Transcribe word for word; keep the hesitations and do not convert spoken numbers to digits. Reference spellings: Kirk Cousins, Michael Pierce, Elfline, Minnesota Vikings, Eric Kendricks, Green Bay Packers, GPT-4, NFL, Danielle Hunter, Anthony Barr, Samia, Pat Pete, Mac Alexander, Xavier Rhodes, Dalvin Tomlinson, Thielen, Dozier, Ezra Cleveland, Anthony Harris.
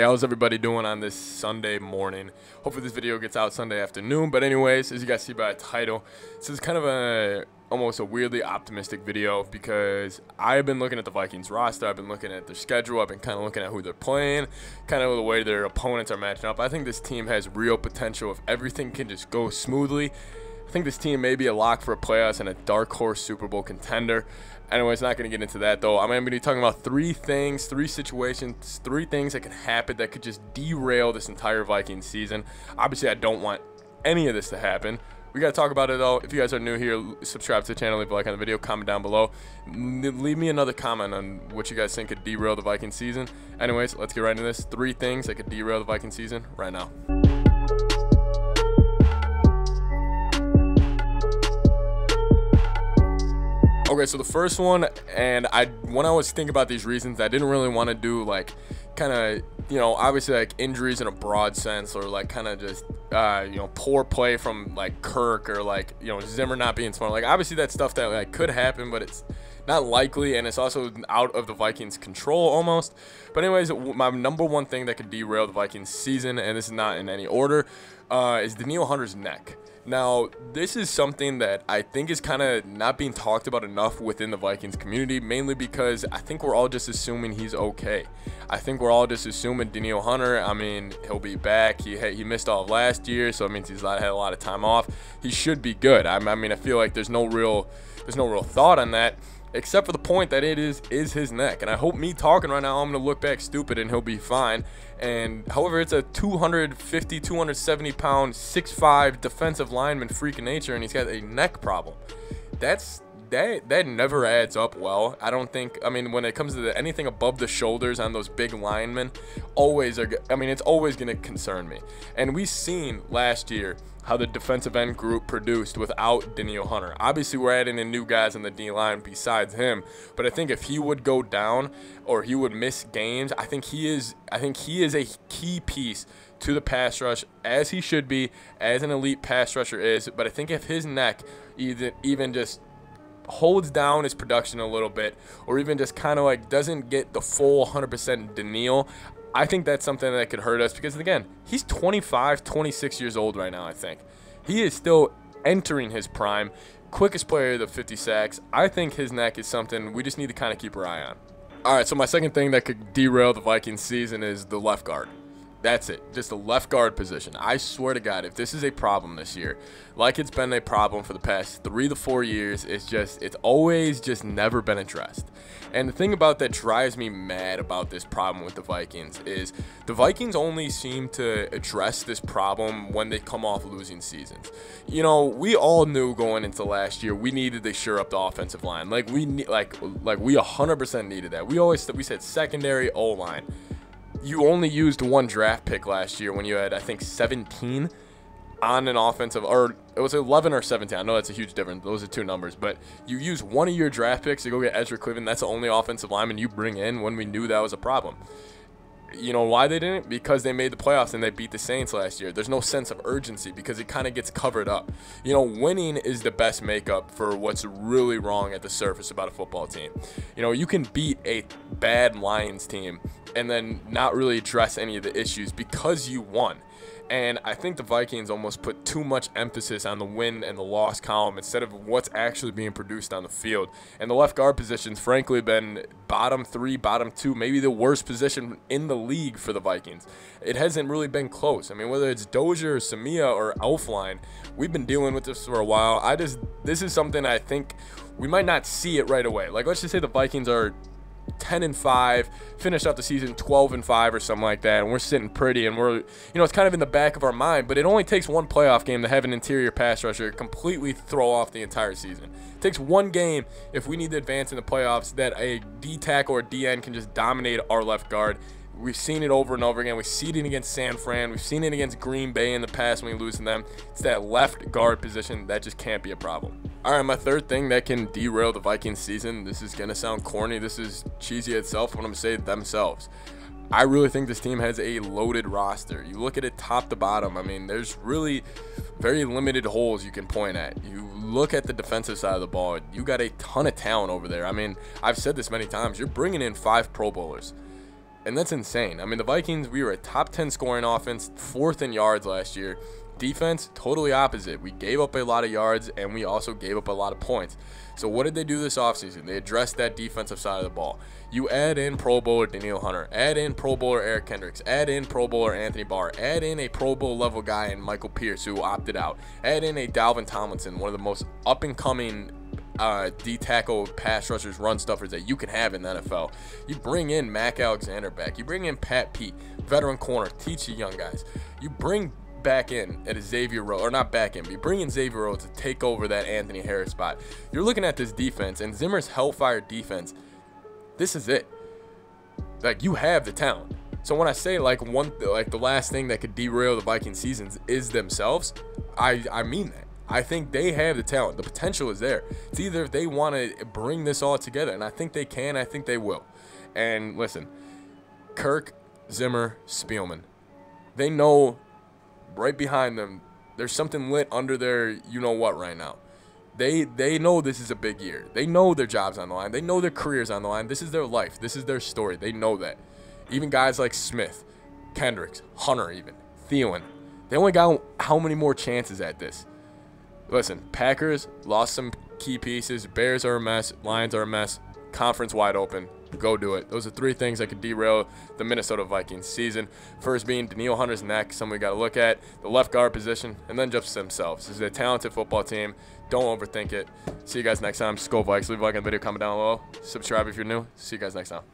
Hey, how's everybody doing on this Sunday morning? Hopefully this video gets out Sunday afternoon. But anyways, as you guys see by the title, this is kind of a almost a weirdly optimistic video because I've been looking at the Vikings roster. I've been looking at their schedule. I've been kind of looking at who they're playing, kind of the way their opponents are matching up. I think this team has real potential if everything can just go smoothly. I think this team may be a lock for a playoffs and a dark horse Super Bowl contender. Anyways, not going to get into that, though. I'm going to be talking about three things, three situations, three things that can happen that could just derail this entire Vikings season. Obviously, I don't want any of this to happen. We got to talk about it, though. If you guys are new here, subscribe to the channel, leave a like on the video, comment down below. Leave me another comment on what you guys think could derail the Vikings season. Anyways, let's get right into this. Three things that could derail the Vikings season right now. Okay, so the first one, and I when I was thinking about these reasons, I didn't really want to do like kind of, you know, obviously like injuries in a broad sense, or like kind of just, uh, you know, poor play from like Kirk, or like, you know, Zimmer not being smart. Like obviously that's stuff that like could happen, but it's not likely, and it's also out of the Vikings' control almost. But anyways, my number one thing that could derail the Vikings season, and this is not in any order, uh, is Danielle Hunter's neck. Now, this is something that I think is kind of not being talked about enough within the Vikings community, mainly because I think we're all just assuming he's okay. I think we're all just assuming Danielle Hunter, I mean, he'll be back. He he missed all of last year, so it means he's had a lot of time off. He should be good. I, I mean, I feel like there's no real there's no real thought on that, except for the point that it is is his neck. And I hope me talking right now, I'm going to look back stupid and he'll be fine. And however, it's a two hundred fifty, two hundred seventy pound, six five defensive lineman freak of nature, and he's got a neck problem. That's that that never adds up well. I don't think, I mean, when it comes to the, anything above the shoulders on those big linemen, always are, I mean, it's always going to concern me. And we've seen last year how the defensive end group produced without Danielle Hunter. Obviously, we're adding in new guys on the D-line besides him, but I think if he would go down or he would miss games, I think he is I think he is a key piece to the pass rush, as he should be, as an elite pass rusher is. But I think if his neck either even just holds down his production a little bit, or even just kind of like doesn't get the full one hundred percent Danielle, I think that's something that could hurt us, because again, he's twenty-five, twenty-six years old right now, I think. He is still entering his prime, quickest player of the fifty sacks. I think his neck is something we just need to kind of keep our eye on. All right, so my second thing that could derail the Vikings season is the left guard. That's it, just the left guard position. I swear to God, if this is a problem this year, like it's been a problem for the past three to four years, it's just, it's always just never been addressed. And the thing about that drives me mad about this problem with the Vikings is the Vikings only seem to address this problem when they come off losing seasons. You know, we all knew going into last year, we needed to shore up the offensive line. Like we need, like, like we one hundred percent needed that. We always, we said secondary, O-line. You only used one draft pick last year when you had, I think, seventeen on an offensive, or it was eleven or seventeen. I know that's a huge difference. Those are two numbers. But you use one of your draft picks to go get Ezra Cleveland. That's the only offensive lineman you bring in when we knew that was a problem. You know why they didn't? Because they made the playoffs and they beat the Saints last year. There's no sense of urgency because it kind of gets covered up. You know, winning is the best makeup for what's really wrong at the surface about a football team. You know, you can beat a bad Lions team and then not really address any of the issues because you won. And I think the Vikings almost put too much emphasis on the win and the loss column instead of what's actually being produced on the field. And the left guard position's frankly been bottom three, bottom two, maybe the worst position in the league for the Vikings. It hasn't really been close. I mean, whether it's Dozier or Samia or Elfline, we've been dealing with this for a while. I just, this is something I think we might not see it right away. Like, let's just say the Vikings are ten and five, finish out the season twelve and five or something like that, and we're sitting pretty, and we're, you know, it's kind of in the back of our mind, but it only takes one playoff game to have an interior pass rusher completely throw off the entire season. It takes one game if we need to advance in the playoffs that a D-tackle or D N can just dominate our left guard. We've seen it over and over again. We've seen it against San Fran. We've seen it against Green Bay in the past when we lose to them. It's that left guard position that just can't be a problem. All right, my third thing that can derail the Vikings season, this is going to sound corny. This is cheesy itself when I'm saying themselves. I really think this team has a loaded roster. You look at it top to bottom. I mean, there's really very limited holes you can point at. You look at the defensive side of the ball. You got a ton of talent over there. I mean, I've said this many times. You're bringing in five Pro Bowlers. And that's insane. I mean, the Vikings, we were a top ten scoring offense, fourth in yards last year. Defense, totally opposite. We gave up a lot of yards, and we also gave up a lot of points. So what did they do this offseason? They addressed that defensive side of the ball. You add in Pro Bowler Danielle Hunter, add in Pro Bowler Eric Kendricks, add in Pro Bowler Anthony Barr, add in a Pro Bowl level guy in Michael Pierce, who opted out, add in a Dalvin Tomlinson, one of the most up-and-coming Uh, D-tackle, pass rushers, run stuffers that you can have in the N F L. You bring in Mac Alexander back. You bring in Pat Pete, veteran corner, teach the young guys. You bring back in at Xavier Rhodes, or not back in, but you bring in Xavier Rhodes to take over that Anthony Harris spot. You're looking at this defense, and Zimmer's Hellfire defense, this is it. Like, you have the talent. So when I say like one, like the last thing that could derail the Viking seasons is themselves, I, I mean that. I think they have the talent. The potential is there. It's either if they want to bring this all together, and I think they can. I think they will. And listen, Kirk, Zimmer, Spielman, they know right behind them there's something lit under their you-know-what right now. They they know this is a big year. They know their job's on the line. They know their career's on the line. This is their life. This is their story. They know that. Even guys like Smith, Kendricks, Hunter even, Thielen, they only got how many more chances at this? Listen, Packers lost some key pieces. Bears are a mess. Lions are a mess. Conference wide open. Go do it. Those are three things that could derail the Minnesota Vikings season. First being Danielle Hunter's neck, something we got to look at. The left guard position, and then just themselves. This is a talented football team. Don't overthink it. See you guys next time. Just go Vikes. Leave a like on the video. Comment down below. Subscribe if you're new. See you guys next time.